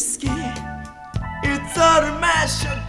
risky. It's automatic.